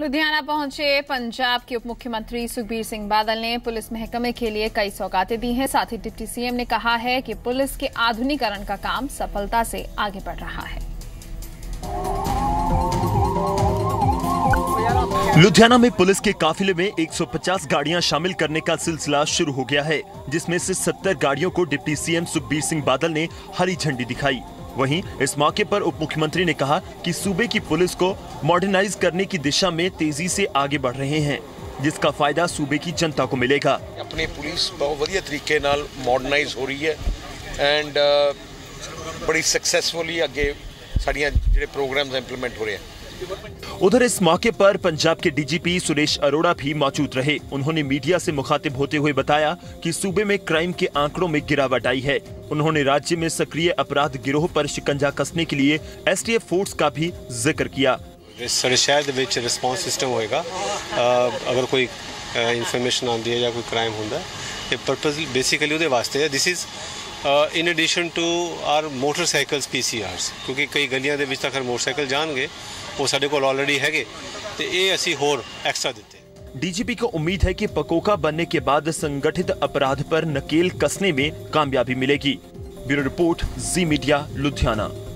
लुधियाना पहुंचे पंजाब के उप मुख्यमंत्री सुखबीर सिंह बादल ने पुलिस महकमे के लिए कई सौगातें दी हैं। साथ ही डिप्टी सीएम ने कहा है कि पुलिस के आधुनिकीकरण का काम सफलता से आगे बढ़ रहा है। लुधियाना में पुलिस के काफिले में 150 गाड़ियां शामिल करने का सिलसिला शुरू हो गया है, जिसमें से 70 गाड़ियों को डिप्टी सीएम सुखबीर सिंह बादल ने हरी झंडी दिखाई। वहीं इस मौके पर उप मुख्यमंत्री ने कहा कि सूबे की पुलिस को मॉडर्नाइज करने की दिशा में तेजी से आगे बढ़ रहे हैं, जिसका फायदा सूबे की जनता को मिलेगा। अपनी पुलिस बहुत बढ़िया तरीके नाल मॉडर्नाइज हो रही है एंड बड़ी सक्सेसफुली आगे साड़ियां जेडे प्रोग्राम्स इंप्लीमेंट हो रहे हैं। उधर इस मौके पर पंजाब के डीजीपी सुरेश अरोड़ा भी मौजूद रहे। उन्होंने मीडिया से मुखातिब होते हुए बताया कि सूबे में क्राइम के आंकड़ों में गिरावट आई है। उन्होंने राज्य में सक्रिय अपराध गिरोह पर शिकंजा कसने के लिए एसटीएफ फोर्स का भी जिक्र किया। शहर विच रिस्पांस सिस्टम होएगा, अगर कोई इनफॉर्मेशन आती है या कोई क्राइम होता है, पर्पस बेसिकली उहदे वास्ते है। This is in addition to our motorcycles PCRs, क्योंकि कई गलियां दे विच तक हर मोटरसाइकिल जाणगे वो साडे कोल ऑलरेडी हैगे ते ये असी होर एक्स्ट्रा दिते। डीजीपी को उम्मीद है कि पकोका बनने के बाद संगठित अपराध पर नकेल कसने में कामयाबी मिलेगी। Bureau report, Zee media, Ludhiana.